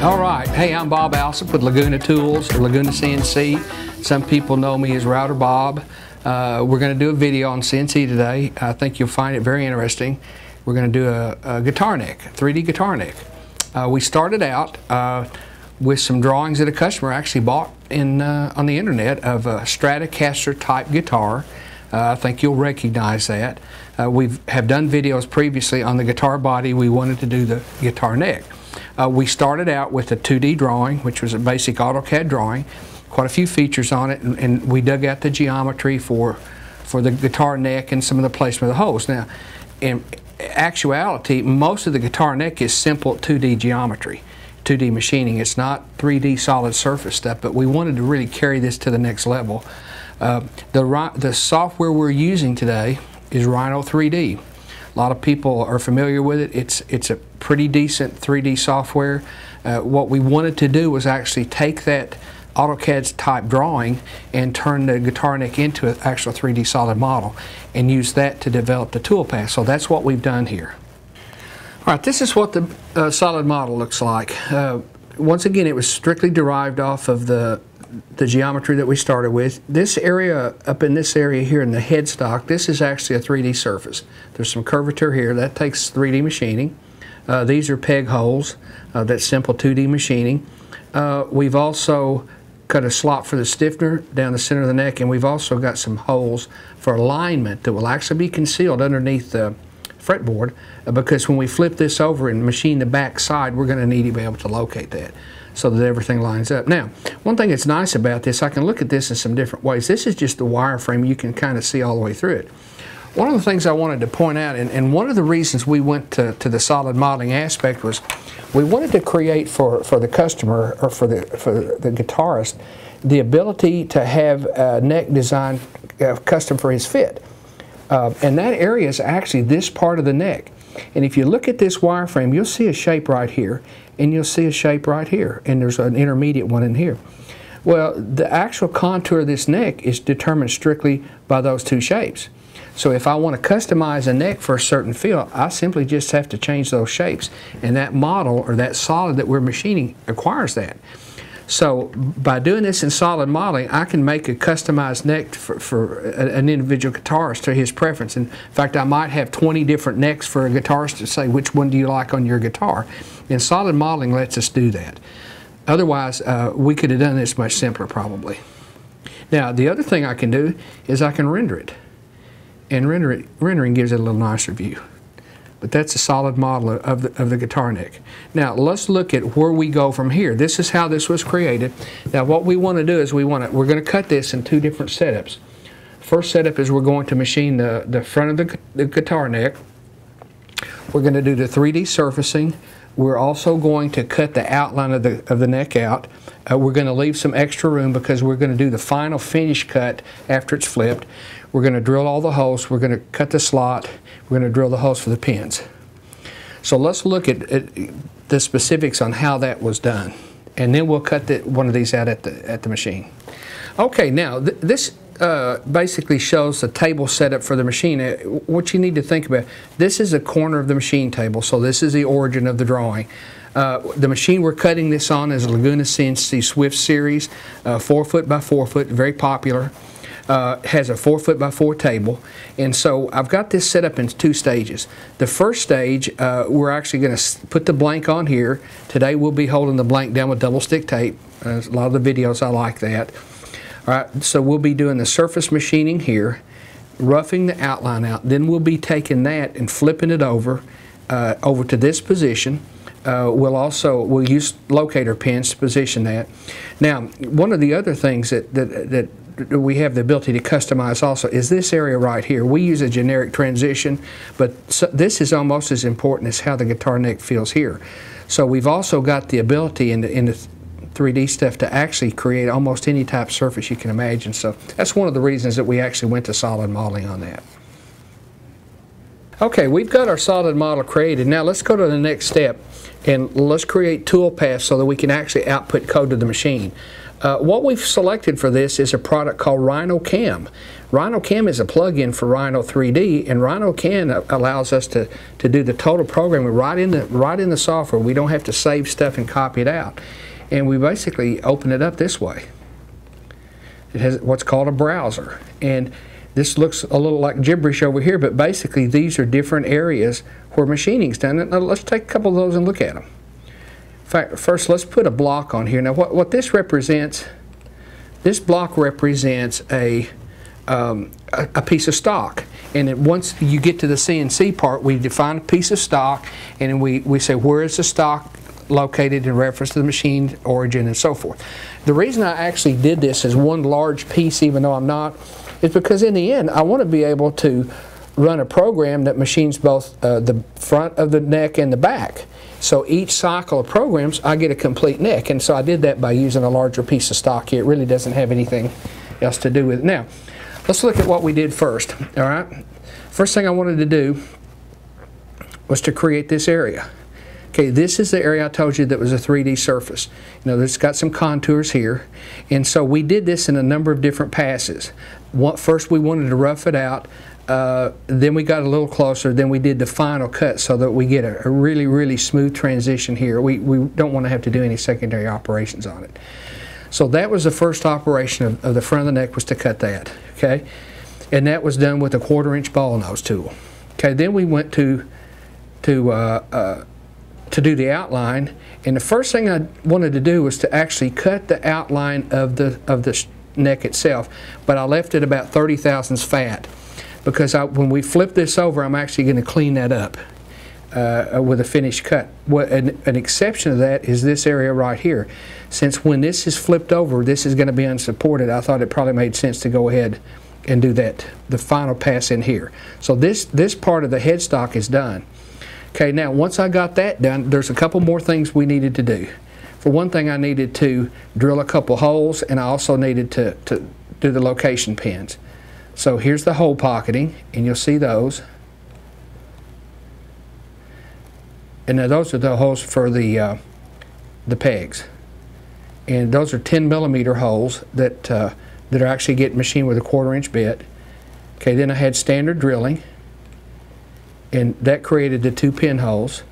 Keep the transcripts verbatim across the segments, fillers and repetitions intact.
Alright, hey, I'm Bob Alsop with Laguna Tools or Laguna C N C. Some people know me as Router Bob. Uh, we're going to do a video on C N C today. I think you'll find it very interesting. We're going to do a, a guitar neck, three D guitar neck. Uh, we started out uh, with some drawings that a customer actually bought in, uh, on the internet of a Stratocaster type guitar. Uh, I think you'll recognize that. Uh, we have done videos previously on the guitar body. We wanted to do the guitar neck. Uh, we started out with a two D drawing, which was a basic AutoCAD drawing, quite a few features on it, and, and we dug out the geometry for, for the guitar neck and some of the placement of the holes. Now, in actuality, most of the guitar neck is simple two D geometry, two D machining. It's not three D solid surface stuff, but we wanted to really carry this to the next level. Uh, the, the software we're using today is Rhino three D. A lot of people are familiar with it. It's, it's a pretty decent three D software. Uh, what we wanted to do was actually take that AutoCAD type drawing and turn the guitar neck into an actual three D solid model and use that to develop the toolpath. So that's what we've done here. All right, this is what the uh, solid model looks like. Uh, once again, it was strictly derived off of the the geometry that we started with. This area, up in this area here in the headstock, this is actually a three D surface. There's some curvature here. That takes three D machining. Uh, these are peg holes. Uh, that's simple two D machining. Uh, we've also cut a slot for the stiffener down the center of the neck, and we've also got some holes for alignment that will actually be concealed underneath the fretboard, because when we flip this over and machine the back side, we're going to need to be able to locate that so that everything lines up. Now, one thing that's nice about this, I can look at this in some different ways. This is just the wireframe. You can kind of see all the way through it. One of the things I wanted to point out, and, and one of the reasons we went to, to the solid modeling aspect, was we wanted to create for, for the customer, or for the, for the guitarist, the ability to have a neck design custom for his fit. Uh, and that area is actually this part of the neck. And if you look at this wireframe, you'll see a shape right here, and you'll see a shape right here, and there's an intermediate one in here. Well, the actual contour of this neck is determined strictly by those two shapes. So if I want to customize a neck for a certain feel, I simply just have to change those shapes, and that model or that solid that we're machining acquires that. So by doing this in solid modeling, I can make a customized neck for, for an individual guitarist to his preference. In fact, I might have twenty different necks for a guitarist to say, which one do you like on your guitar? And solid modeling lets us do that. Otherwise, uh, we could have done this much simpler probably. Now, the other thing I can do is I can render it. And render it, rendering gives it a little nicer view. But that's a solid model of the, of the guitar neck. Now, let's look at where we go from here. This is how this was created. Now, what we want to do is we want to, we're going to cut this in two different setups. First setup is we're going to machine the, the front of the, the guitar neck. We're going to do the three D surfacing. We're also going to cut the outline of the, of the neck out. Uh, we're going to leave some extra room because we're going to do the final finish cut after it's flipped. We're going to drill all the holes. We're going to cut the slot. We're going to drill the holes for the pins. So let's look at, at the specifics on how that was done, and then we'll cut the, one of these out at the at the machine. Okay, now th this uh, basically shows the table setup for the machine. Uh, what you need to think about: this is a corner of the machine table, so this is the origin of the drawing. Uh, the machine we're cutting this on is a Laguna C N C Swift series, uh, four foot by four foot, very popular. Uh, has a four foot by four table, and so I've got this set up in two stages. The first stage, uh, we're actually going to put the blank on here. Today we'll be holding the blank down with double stick tape. Uh, a lot of the videos I like that. All right, so we'll be doing the surface machining here, roughing the outline out. Then we'll be taking that and flipping it over, uh, over to this position. Uh, we'll also we'll use locator pins to position that. Now, one of the other things that that that we have the ability to customize also is this area right here. We use a generic transition, but so this is almost as important as how the guitar neck feels here. So we've also got the ability in the, in the three D stuff to actually create almost any type of surface you can imagine. So that's one of the reasons that we actually went to solid modeling on that. Okay, we've got our solid model created. Now let's go to the next step and let's create tool paths so that we can actually output code to the machine. Uh, what we've selected for this is a product called RhinoCam. RhinoCam is a plug-in for Rhino three D, and RhinoCam allows us to, to do the total programming right in the, right in the software. We don't have to save stuff and copy it out. And we basically open it up this way. It has what's called a browser. And this looks a little like gibberish over here, but basically these are different areas where machining's done. Now let's take a couple of those and look at them. In fact, first let's put a block on here. Now what, what this represents, this block represents a, um, a, a piece of stock. And it, once you get to the C N C part, we define a piece of stock, and then we, we say where is the stock located in reference to the machine origin and so forth. The reason I actually did this as one large piece, even though I'm not, is because in the end I want to be able to run a program that machines both uh, the front of the neck and the back. So each cycle of programs, I get a complete neck, and so I did that by using a larger piece of stock here. It really doesn't have anything else to do with it. Now, let's look at what we did first, all right? First thing I wanted to do was to create this area. Okay, this is the area I told you that was a three D surface. You know, it's got some contours here, and so we did this in a number of different passes. First, we wanted to rough it out. Uh, then we got a little closer, then we did the final cut so that we get a, a really, really smooth transition here. We, we don't want to have to do any secondary operations on it. So that was the first operation of, of the front of the neck, was to cut that, okay? And that was done with a quarter inch ball nose tool. Okay, then we went to, to, uh, uh, to do the outline, and the first thing I wanted to do was to actually cut the outline of the, of the neck itself, but I left it about thirty thousandths fat. Because I, when we flip this over, I'm actually going to clean that up uh, with a finished cut. What, an, an exception to that is this area right here. Since when this is flipped over, this is going to be unsupported, I thought it probably made sense to go ahead and do that, the final pass in here. So this, this part of the headstock is done. Okay, now once I got that done, there's a couple more things we needed to do. For one thing, I needed to drill a couple holes, and I also needed to, to do the location pins. So here's the hole pocketing, and you'll see those. And now those are the holes for the, uh, the pegs. And those are ten millimeter holes that, uh, that are actually getting machined with a quarter inch bit. Okay, then I had standard drilling, and that created the two pin holes.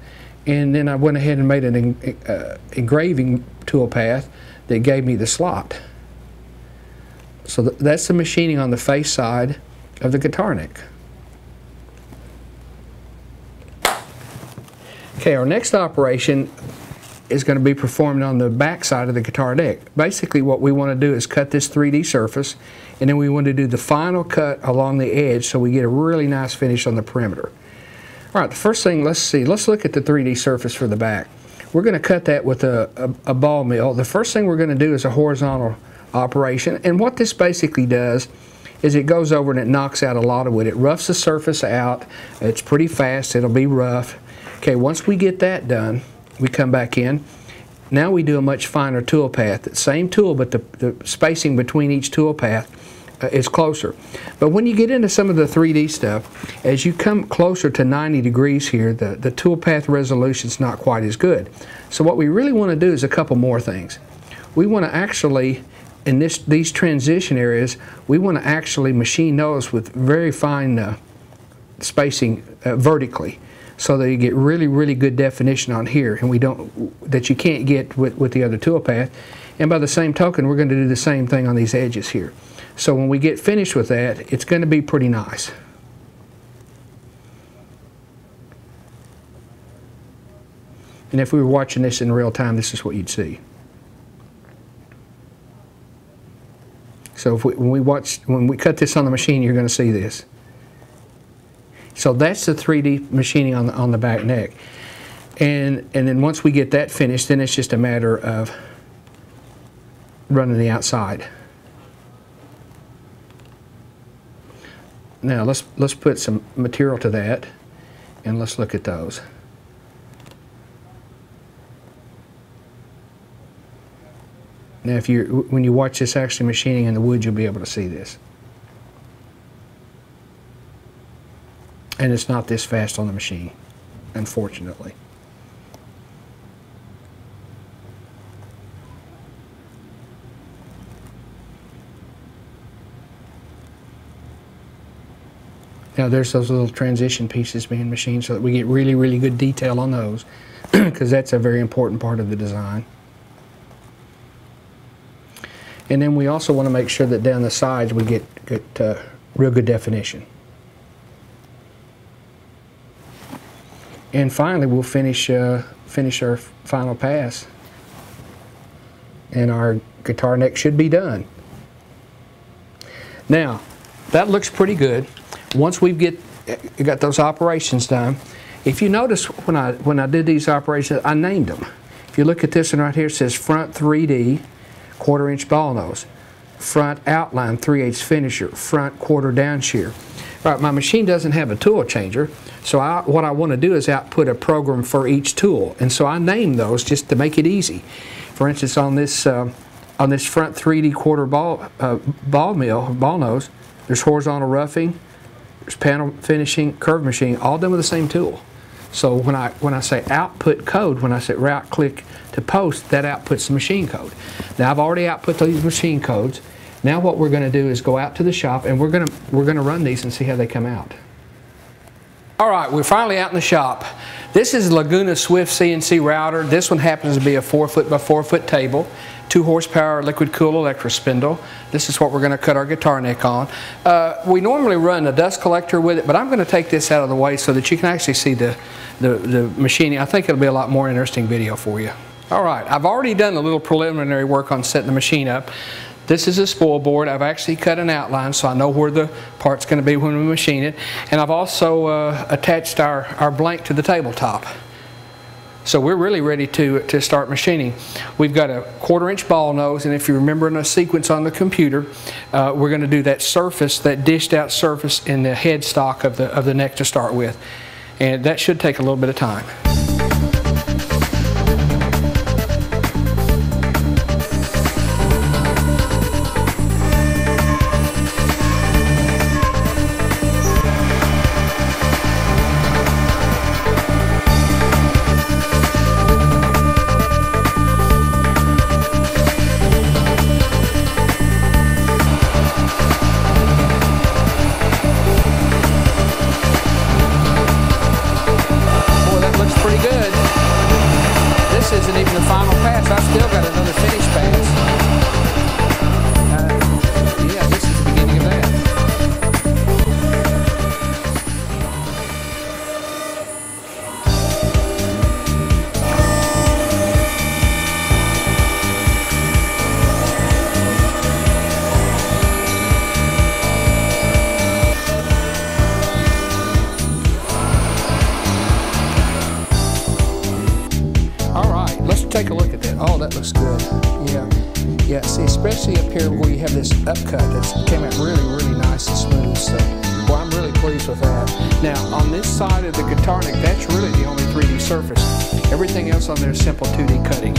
And then I went ahead and made an en uh, engraving tool path that gave me the slot. So that's the machining on the face side of the guitar neck. Okay, our next operation is going to be performed on the back side of the guitar neck. Basically what we want to do is cut this three D surface, and then we want to do the final cut along the edge so we get a really nice finish on the perimeter. Alright, the first thing, let's see, let's look at the three D surface for the back. We're going to cut that with a, a, a ball mill. The first thing we're going to do is a horizontal operation, and what this basically does is it goes over and it knocks out a lot of wood. It roughs the surface out. It's pretty fast. It'll be rough. Okay, once we get that done, we come back in. Now we do a much finer tool path. The same tool, but the, the spacing between each tool path uh, is closer. But when you get into some of the three D stuff, as you come closer to ninety degrees here, the, the tool path resolution's not quite as good. So what we really want to do is a couple more things. We want to actually In this, these transition areas, we want to actually machine those with very fine uh, spacing uh, vertically, so that you get really, really good definition on here, and we don't that you can't get with, with the other tool path. And by the same token, we're going to do the same thing on these edges here. So when we get finished with that, it's going to be pretty nice. And if we were watching this in real time, this is what you'd see. So if we, when we watch, when we cut this on the machine, you're going to see this. So that's the three D machining on the, on the back neck, and and then once we get that finished, then it's just a matter of running the outside. Now let's let's put some material to that, and let's look at those. Now, if you when you watch this actually machining in the wood, you'll be able to see this. And it's not this fast on the machine, unfortunately. Now there's those little transition pieces being machined so that we get really, really good detail on those, because that's a very important part of the design. And then we also want to make sure that down the sides we get, get uh, real good definition. And finally, we'll finish uh, finish our final pass, and our guitar neck should be done. Now, that looks pretty good. Once we've get got those operations done, if you notice when I when I did these operations, I named them. If you look at this one right here, it says front three D, quarter inch ball nose, front outline three eighths finisher, front quarter down shear. Right, my machine doesn't have a tool changer, so I, what I want to do is output a program for each tool, and so I name those just to make it easy. For instance, on this uh, on this front three D quarter ball uh, ball mill ball nose, there's horizontal roughing, there's panel finishing, curve machining, all done with the same tool. So when I when I say output code, when I say right click to post, that outputs the machine code. Now I've already output these machine codes. Now what we're going to do is go out to the shop, and we're going to we're going to run these and see how they come out. All right, we're finally out in the shop. This is Laguna Swift C N C router. This one happens to be a four foot by four foot table, two horsepower liquid cooled electro spindle. This is what we're going to cut our guitar neck on. Uh, we normally run a dust collector with it, but I'm going to take this out of the way so that you can actually see the the, the machining. I think it'll be a lot more interesting video for you. All right, I've already done a little preliminary work on setting the machine up. This is a spoil board. I've actually cut an outline so I know where the part's going to be when we machine it. And I've also uh, attached our, our blank to the tabletop. So we're really ready to, to start machining. We've got a quarter inch ball nose, and if you remember in a sequence on the computer, uh, we're going to do that surface, that dished out surface in the headstock of the, of the neck to start with. And that should take a little bit of time. Take a look at that. Oh, that looks good. Yeah, yeah. See, especially up here where you have this upcut, that came out really, really nice and smooth. So, well, I'm really pleased with that. Now, on this side of the guitar neck, that's really the only three D surface. Everything else on there is simple two D cutting.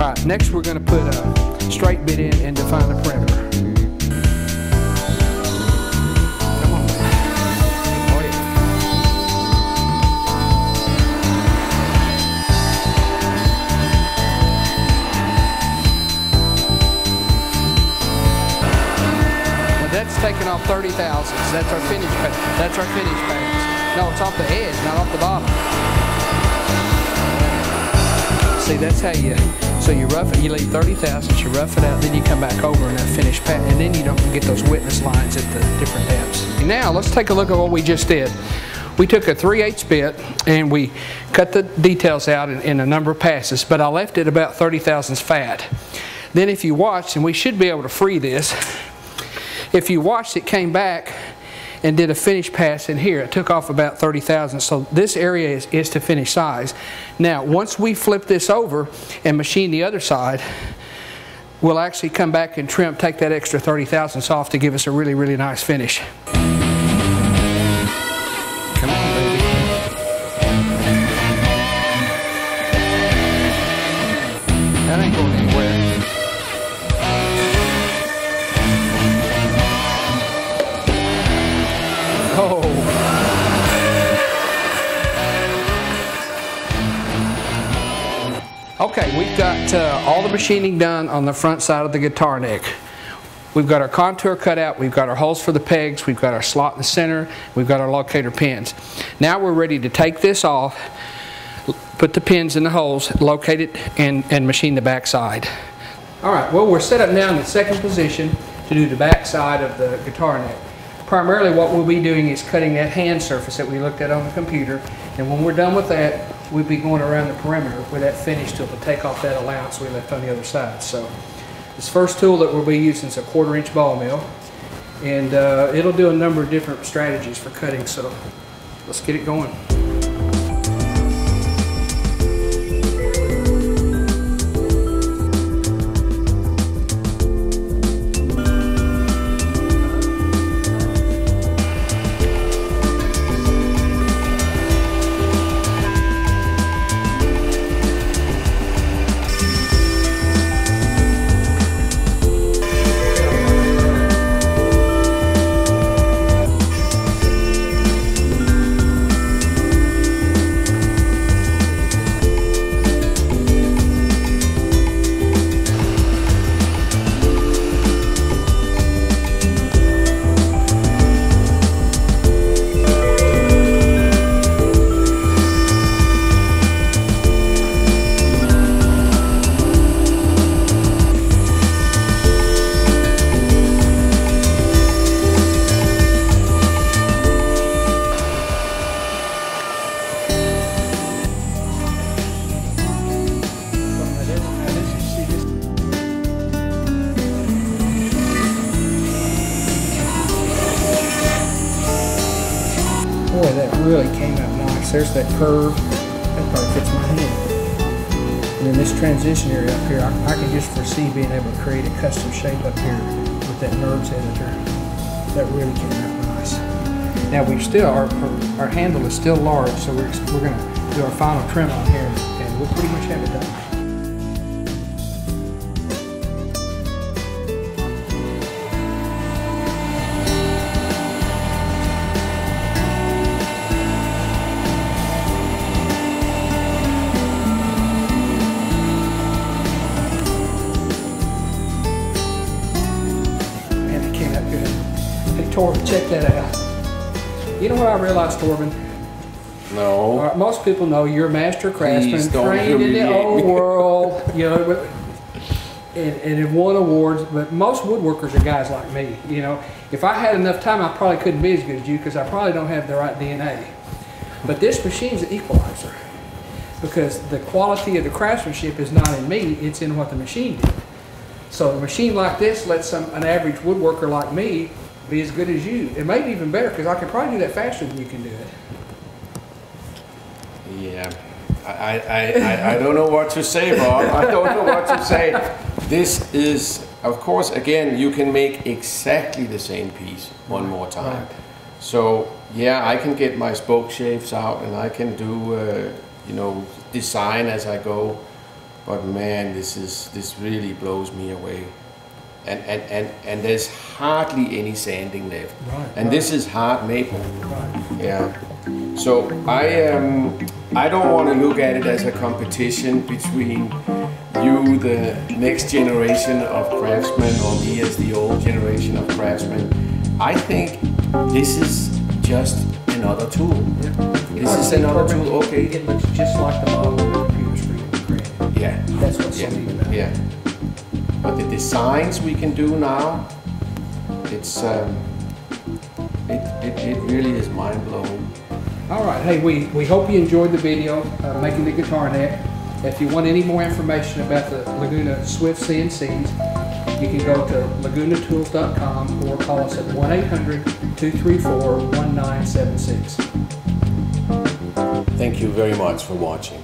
All right, next we're going to put a straight bit in and define the perimeter. Taking off thirty thousandths. That's our finish. That's our finish pass. No, it's off the edge, not off the bottom. See, that's how you. So you rough it. You leave thirty thousandths. You rough it out. Then you come back over and that finish pass, and then you don't get those witness lines at the different depths. Now let's take a look at what we just did. We took a three eighths bit and we cut the details out in, in a number of passes, but I left it about thirty thousandths fat. Then, if you watch, and we should be able to free this. If you watched, it came back and did a finish pass in here. It took off about thirty thousand. So this area is, is to finish size. Now, once we flip this over and machine the other side, we'll actually come back and trim, take that extra thirty thousandths off to give us a really, really nice finish. Oh. Okay, we've got uh, all the machining done on the front side of the guitar neck. We've got our contour cut out, we've got our holes for the pegs, we've got our slot in the center, we've got our locator pins. Now we're ready to take this off, put the pins in the holes, locate it, and, and machine the back side. Alright, well, we're set up now in the second position to do the back side of the guitar neck. Primarily what we'll be doing is cutting that hand surface that we looked at on the computer, and when we're done with that, we'll be going around the perimeter with that finish tool to take off that allowance we left on the other side. So this first tool that we'll be using is a quarter inch ball mill, and uh, it'll do a number of different strategies for cutting, so let's get it going. Boy, that really came out nice. There's that curve. That part fits my hand. And then this transition area up here, I, I can just foresee being able to create a custom shape up here with that NURBS editor. That really came out nice. Now we still, our, our handle is still large, so we're, we're going to do our final trim on here, and we'll pretty much have it done. Torben, check that out. You know what I realized, Torben? No. Right, most people know you're a master craftsman, trained in the old world, you know, and, and have won awards. But most woodworkers are guys like me. You know, if I had enough time, I probably couldn't be as good as you because I probably don't have the right D N A. But this machine's an equalizer because the quality of the craftsmanship is not in me; it's in what the machine did. So a machine like this lets some an average woodworker like me be as good as you. It may be even better because I can probably do that faster than you can do it. Yeah, I I, I, I don't know what to say, Bob. I don't know what to say. This is, of course, again, you can make exactly the same piece one more time. Right. So yeah, I can get my spoke shapes out and I can do uh, you know, design as I go. But man, this is this really blows me away. And, and, and, and there's hardly any sanding left. Right, and right. This is hard maple. Right. Yeah. So I um, I don't want to look at it as a competition between you, the next generation of craftsmen, or me as the old generation of craftsmen. I think this is just another tool. Yeah. This I is another tool, okay. It looks just like the model the computer screen created. Yeah. That's what's yeah. something about yeah. it. But the designs we can do now, it's um, it, it, it really is mind-blowing. All right, hey, we, we hope you enjoyed the video, uh, making the guitar neck. If you want any more information about the Laguna Swift C N Cs, you can go to laguna tools dot com or call us at one eight hundred, two three four, one nine seven six. Thank you very much for watching.